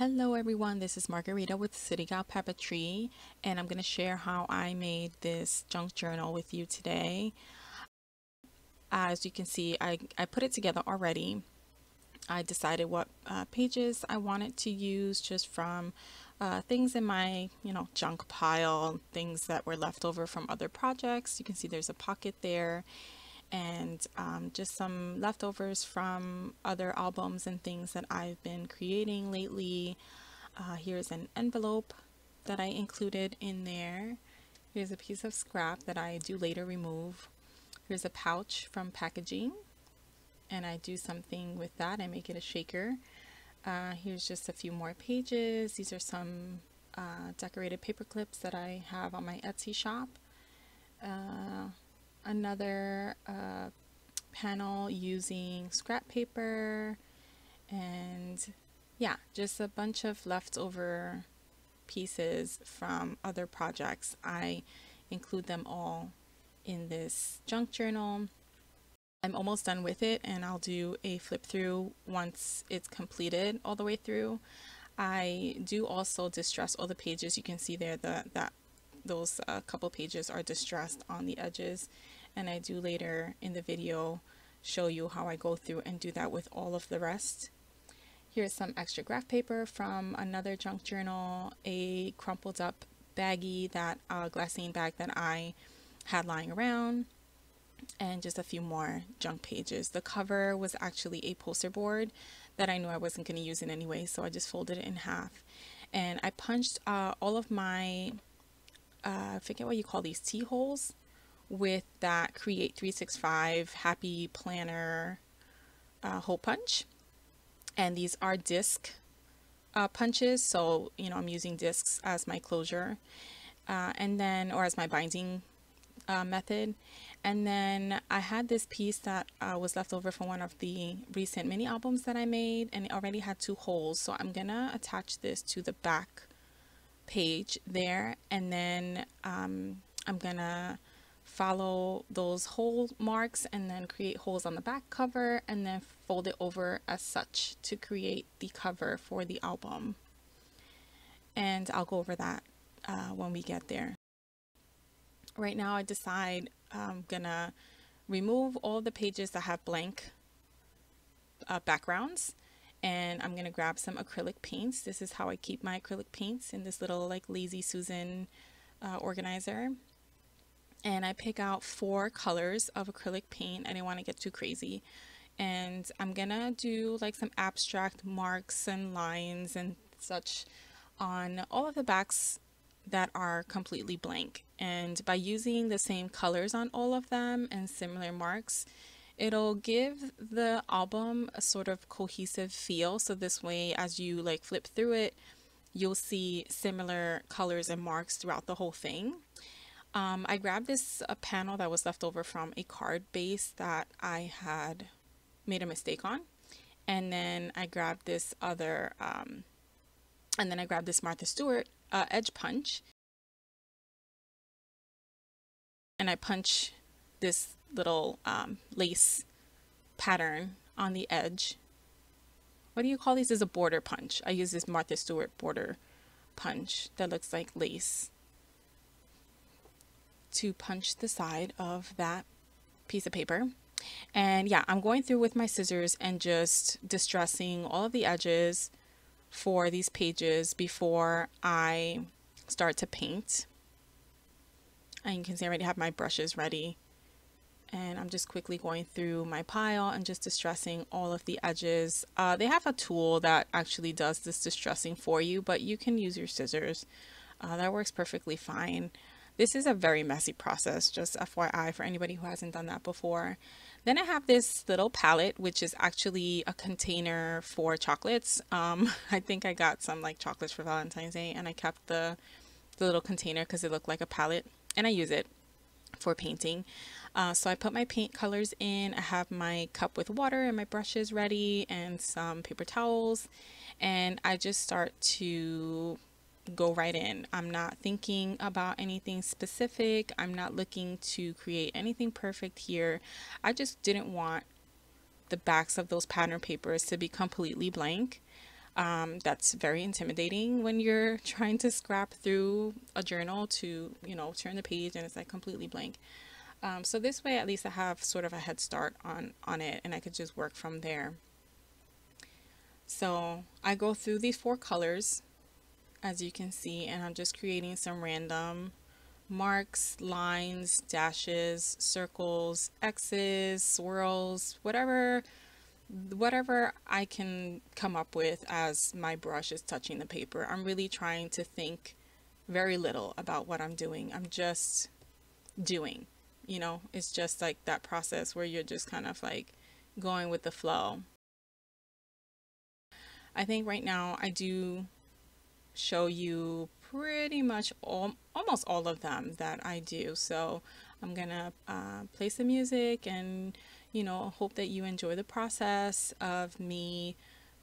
Hello everyone, this is Margarita with CityGal Puppetry, and I'm going to share how I made this junk journal with you today. As you can see, I put it together already. I decided what pages I wanted to use just from things in my, junk pile, things that were left over from other projects. You can see there's a pocket there, and just some leftovers from other albums and things that I've been creating lately. Here's an envelope that I included in there. Here's a piece of scrap that I do later remove. Here's a pouch from packaging, and I do something with that. I make it a shaker. Here's just a few more pages. These are some decorated paper clips that I have on my Etsy shop. Another panel using scrap paper, and yeah, just a bunch of leftover pieces from other projects. I include them all in this junk journal. I'm almost done with it, and I'll do a flip through once it's completed all the way through. I do also distress all the pages. You can see there those couple pages are distressed on the edges, and I do later in the video show you how I go through and do that with all of the rest. Here's some extra graph paper from another junk journal, a crumpled up baggie, that glassine bag that I had lying around, and just a few more junk pages. The cover was actually a poster board that I knew I wasn't going to use in any way, so I just folded it in half, and I punched all of my I forget what you call these, T-holes, with that Create 365 Happy Planner hole punch. And these are disc punches, so I'm using discs as my closure, or as my binding method. And then I had this piece that was left over from one of the recent mini albums that I made, and it already had two holes, so I'm gonna attach this to the back page there, and then I'm gonna follow those hole marks and then create holes on the back cover and then fold it over as such to create the cover for the album. And I'll go over that when we get there. Right now I decide I'm gonna remove all the pages that have blank backgrounds, and I'm gonna grab some acrylic paints. This is how I keep my acrylic paints, in this little like Lazy Susan organizer. And I pick out 4 colors of acrylic paint. I didn't want to get too crazy, and I'm gonna do like some abstract marks and lines and such on all of the backs that are completely blank. And by using the same colors on all of them and similar marks, it'll give the album a sort of cohesive feel. So this way, as you like flip through it, you'll see similar colors and marks throughout the whole thing. I grabbed this panel that was left over from a card base that I had made a mistake on. And then I grabbed this other, Martha Stewart edge punch. And I punch this little lace pattern on the edge. What do you call these? This is a border punch. I use this Martha Stewart border punch that looks like lace to punch the side of that piece of paper. And yeah, I'm going through with my scissors and just distressing all of the edges for these pages before I start to paint. And you can see I already have my brushes ready. And I'm just quickly going through my pile and just distressing all of the edges. They have a tool that actually does this distressing for you, but you can use your scissors. That works perfectly fine. This is a very messy process, just FYI for anybody who hasn't done that before. Then I have this little palette, which is actually a container for chocolates. I think I got some like chocolates for Valentine's Day, and I kept the little container because it looked like a palette, and I use it for painting. So I put my paint colors in. I have my cup with water and my brushes ready and some paper towels, and I just start to go right in. I'm not thinking about anything specific. I'm not looking to create anything perfect here. I just didn't want the backs of those pattern papers to be completely blank. That's very intimidating when you're trying to scrap through a journal to, you know, turn the page and it's like completely blank. So this way, at least I have sort of a head start on it, and I could just work from there. So I go through these four colors, as you can see, and I'm just creating some random marks, lines, dashes, circles, X's, swirls, whatever I can come up with as my brush is touching the paper. I'm really trying to think very little about what I'm doing. I'm just doing, you know, it's just like that process where you're just kind of like going with the flow. I think right now I do show you pretty much almost all of them that I do. So I'm gonna play some music and, you know, hope that you enjoy the process of me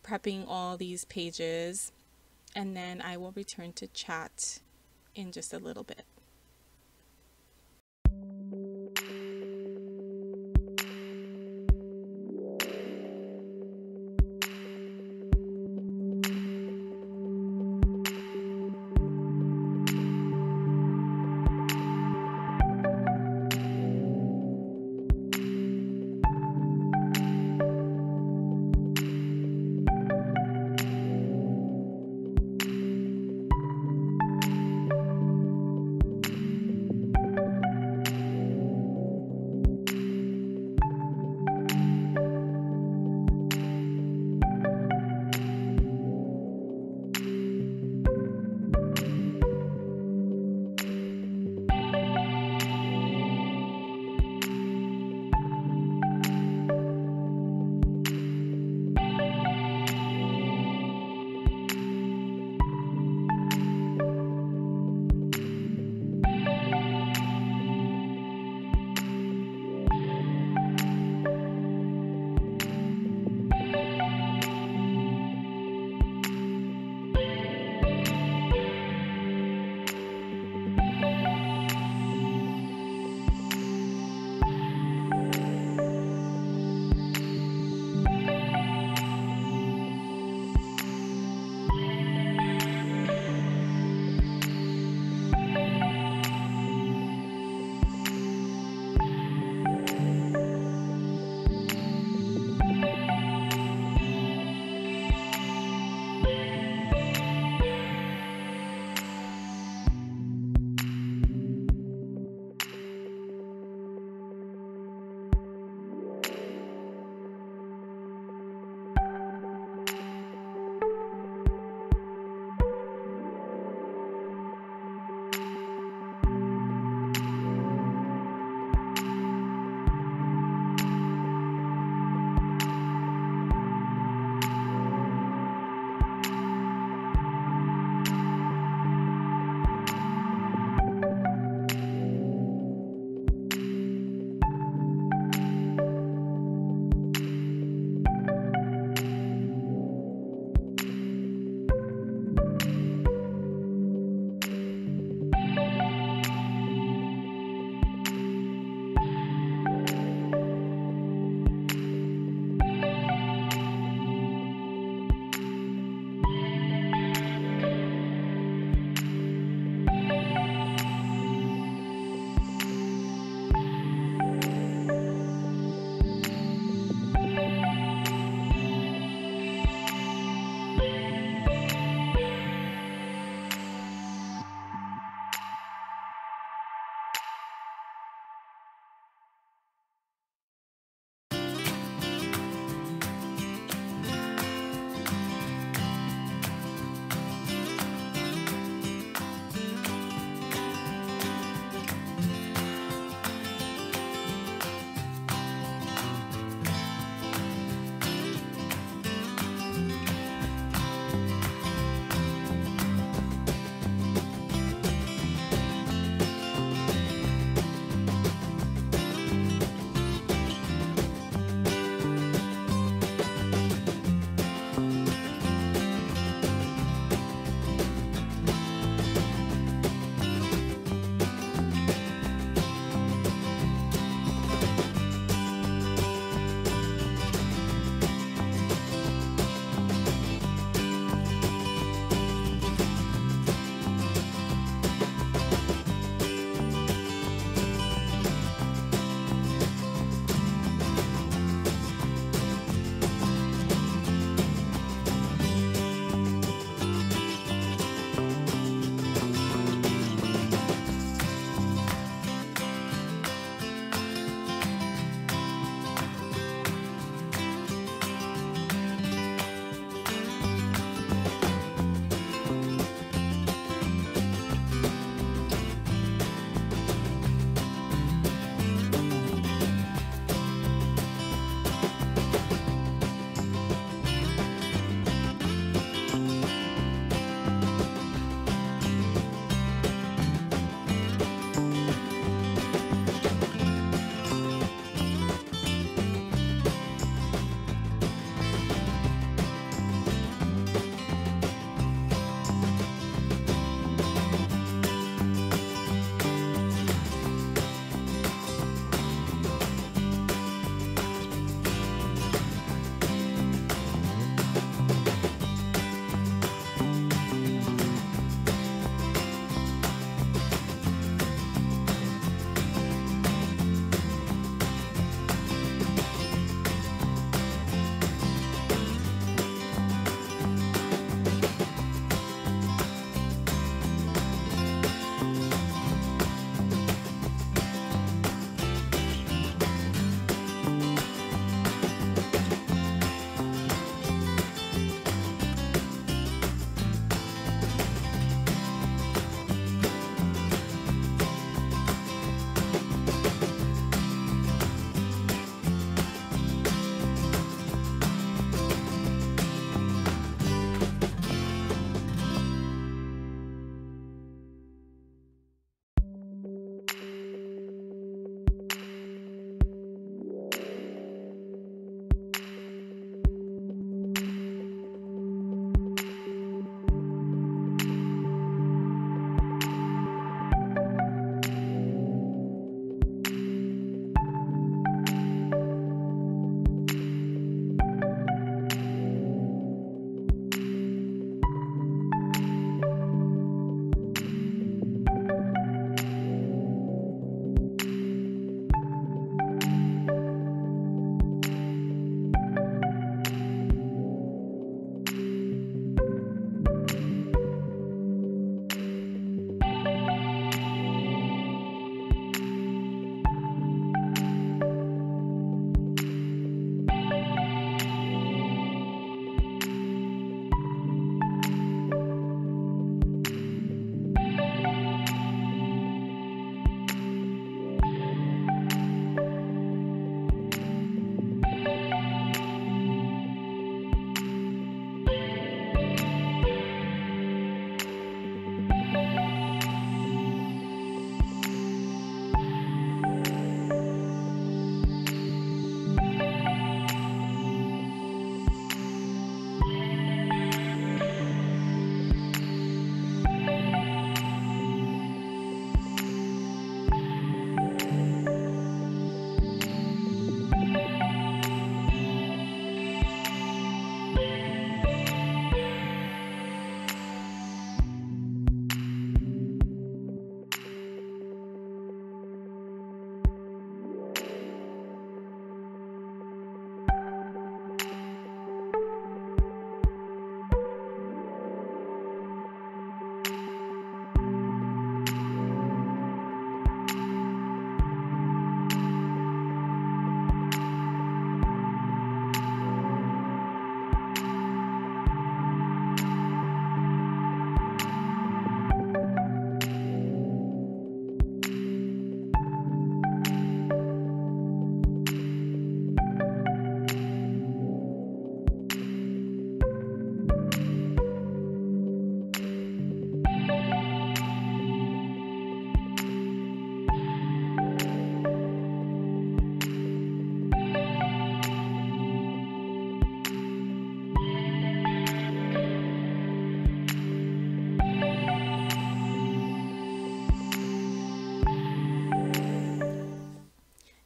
prepping all these pages, and then I will return to chat in just a little bit.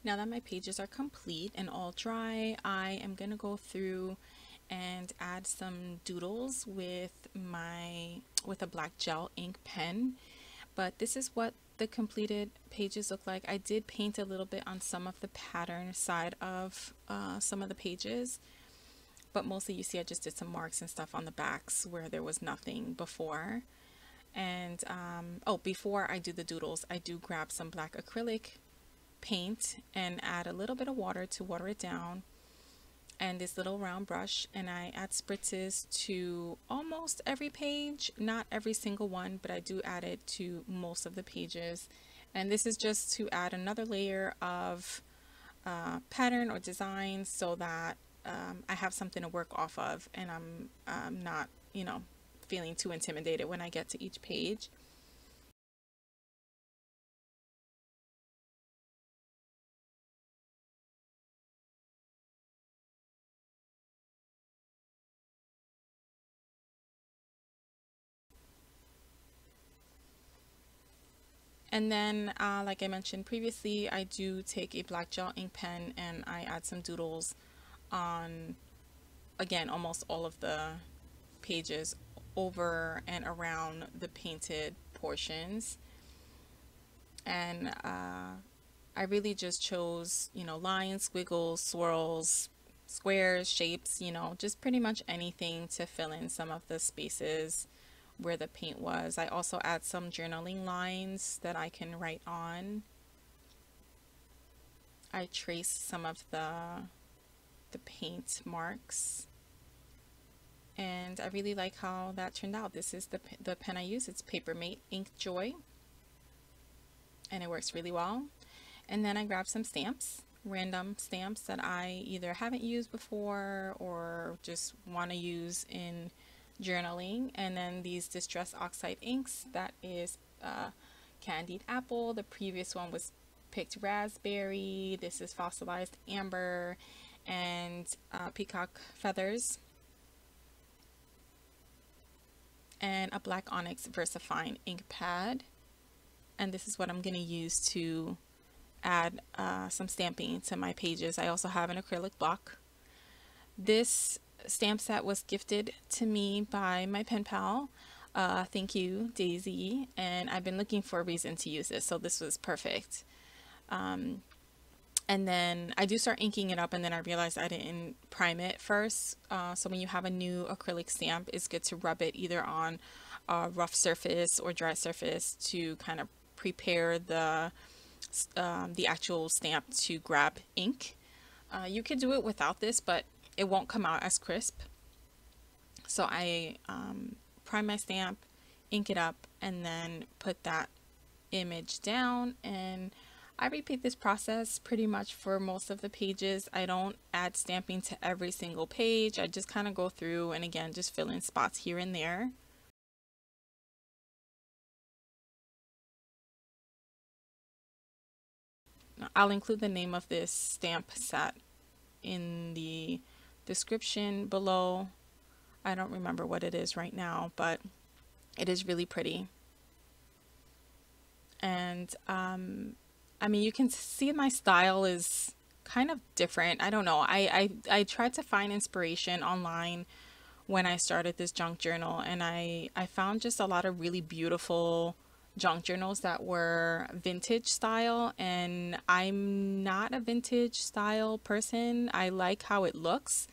Now that my pages are complete and all dry, I am going to go through and add some doodles with a black gel ink pen. But this is what the completed pages look like. I did paint a little bit on some of the pattern side of some of the pages, but mostly you see I just did some marks and stuff on the backs where there was nothing before. And before I do the doodles, I do grab some black acrylic paint and add a little bit of water to water it down, and this little round brush, and I add spritzes to almost every page, not every single one, but I do add it to most of the pages. And this is just to add another layer of pattern or design so that I have something to work off of, and I'm not, you know, feeling too intimidated when I get to each page. And then, like I mentioned previously, I do take a black gel ink pen and I add some doodles on, again, almost all of the pages over and around the painted portions. And I really just chose, you know, lines, squiggles, swirls, squares, shapes, you know, just pretty much anything to fill in some of the spaces where the paint was. I also add some journaling lines that I can write on. I trace some of the paint marks, and I really like how that turned out. This is the pen I use. It's Paper Mate InkJoy, and it works really well. And then I grabbed some stamps, random stamps that I either haven't used before or just want to use in journaling, and then these distressed oxide inks. That is candied apple. The previous one was picked raspberry. This is fossilized amber and peacock feathers, and a black onyx VersaFine ink pad. And this is what I'm going to use to add some stamping to my pages. I also have an acrylic block. This stamp set was gifted to me by my pen pal. Thank you, Daisy. And I've been looking for a reason to use this, so this was perfect. And then I do start inking it up, and then I realized I didn't prime it first. So when you have a new acrylic stamp, it's good to rub it either on a rough surface or dry surface to kind of prepare the actual stamp to grab ink. You could do it without this, but it won't come out as crisp. So I prime my stamp, ink it up, and then put that image down, and I repeat this process pretty much for most of the pages. I don't add stamping to every single page. I just kind of go through and, again, just fill in spots here and there. I'll include the name of this stamp set in the description below. I don't remember what it is right now, but it is really pretty. And I mean, you can see my style is kind of different. I don't know, I tried to find inspiration online when I started this junk journal, and I found just a lot of really beautiful junk journals that were vintage style, and I'm not a vintage style person. I like how it looks,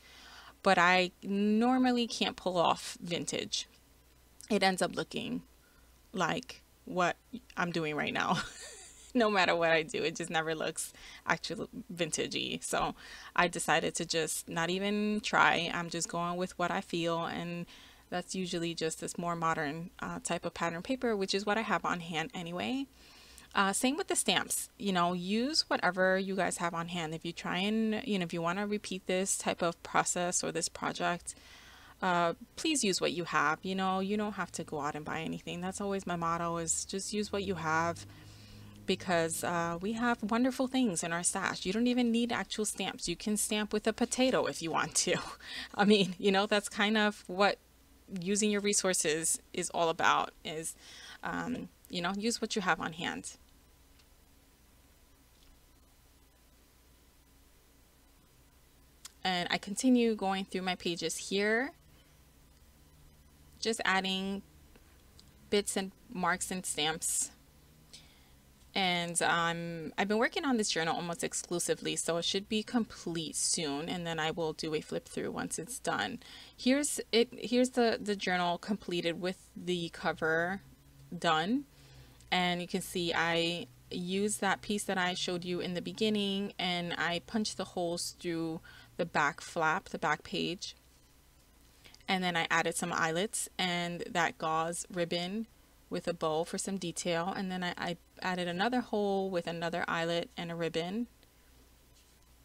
but I normally can't pull off vintage. It ends up looking like what I'm doing right now. No matter what I do, it just never looks actually vintagey. So I decided to just not even try. I'm just going with what I feel, and that's usually just this more modern type of pattern paper, which is what I have on hand anyway. Same with the stamps. You know, use whatever you guys have on hand. If you try and, you know, if you want to repeat this type of process or this project, please use what you have. You know, you don't have to go out and buy anything. That's always my motto, is just use what you have, because we have wonderful things in our stash. You don't even need actual stamps. You can stamp with a potato if you want to. I mean, you know, that's kind of what using your resources is all about, is you know, use what you have on hand. and I continue going through my pages here, just adding bits and marks and stamps. And I've been working on this journal almost exclusively, so it should be complete soon, and then I will do a flip through once it's done. Here's it. Here's the journal completed with the cover done, and you can see I used that piece that I showed you in the beginning, and I punched the holes through the back flap, the back page, and then I added some eyelets and that gauze ribbon with a bow for some detail, and then I added another hole with another eyelet and a ribbon.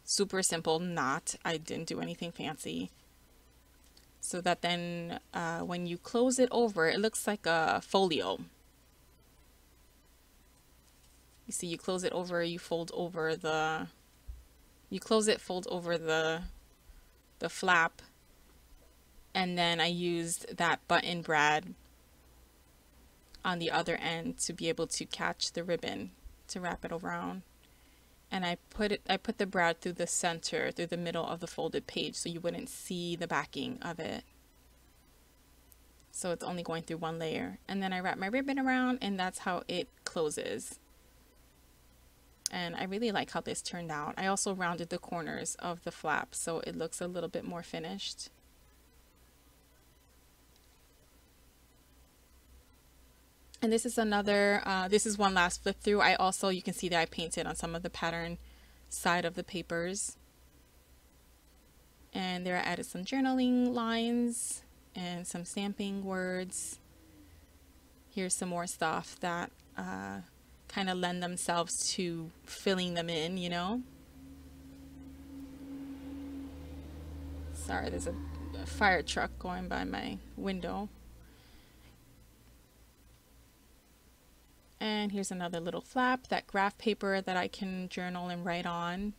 Super simple knot. I didn't do anything fancy. So that then when you close it over, it looks like a folio. You see, you close it over, you fold over the, you close it, fold over the flap, and then I used that button brad on the other end to be able to catch the ribbon to wrap it around, and I put the brad through the center, through the middle of the folded page, so you wouldn't see the backing of it, so it's only going through one layer. And then I wrap my ribbon around, and that's how it closes. And I really like how this turned out. I also rounded the corners of the flap so it looks a little bit more finished. And this is another, this is one last flip through. I also, you can see that I painted on some of the pattern side of the papers. And there I added some journaling lines and some stamping words. Here's some more stuff that kind of lend themselves to filling them in, you know? Sorry, there's a fire truck going by my window. And here's another little flap, that graph paper that I can journal and write on.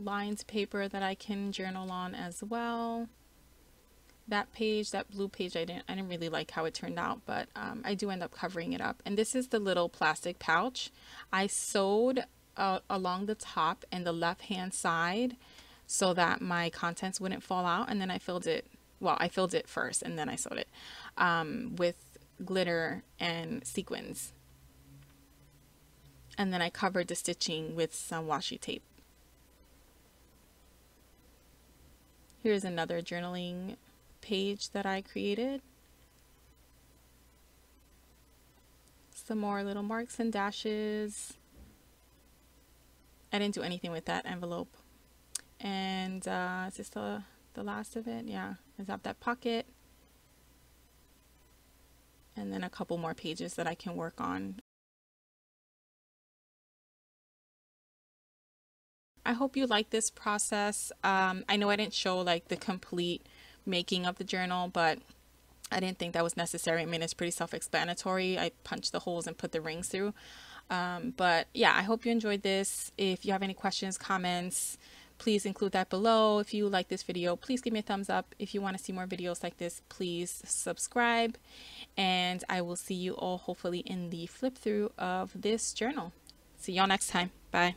Lines paper that I can journal on as well. That page, that blue page, I didn't really like how it turned out, but I do end up covering it up. And this is the little plastic pouch. I sewed along the top and the left-hand side so that my contents wouldn't fall out, and then I filled it. Well, I filled it first and then I sewed it with glitter and sequins. And then I covered the stitching with some washi tape. Here's another journaling page that I created. Some more little marks and dashes. I didn't do anything with that envelope. And is this the last of it? Yeah, I zapped that pocket, and then a couple more pages that I can work on. I hope you like this process. I know I didn't show like the complete making of the journal, but I didn't think that was necessary. I mean, it's pretty self-explanatory. I punched the holes and put the rings through. But yeah, I hope you enjoyed this. If you have any questions, comments, please include that below. If you like this video, please give me a thumbs up. If you want to see more videos like this, please subscribe. And I will see you all hopefully in the flip through of this journal. See y'all next time. Bye.